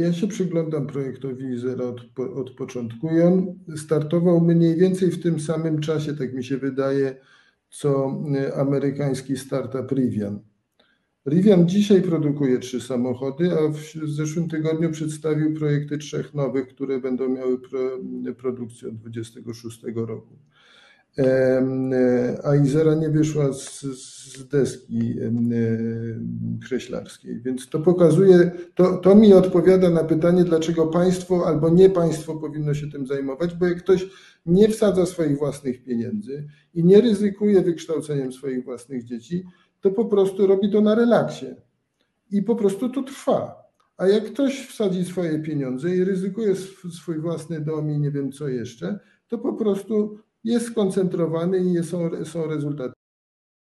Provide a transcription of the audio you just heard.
Ja się przyglądam projektowi Izera od początku i on startował mniej więcej w tym samym czasie, tak mi się wydaje, co amerykański startup Rivian. Rivian dzisiaj produkuje 3 samochody, a w zeszłym tygodniu przedstawił projekty 3 nowych, które będą miały produkcję od 2026 roku. A Izera nie wyszła z deski kreślarskiej, więc to pokazuje, to mi odpowiada na pytanie, dlaczego państwo albo nie państwo powinno się tym zajmować, bo jak ktoś nie wsadza swoich własnych pieniędzy i nie ryzykuje wykształceniem swoich własnych dzieci, to po prostu robi to na relaksie i po prostu to trwa. A jak ktoś wsadzi swoje pieniądze i ryzykuje swój własny dom i nie wiem co jeszcze, to po prostu jest skoncentrowany i są rezultaty.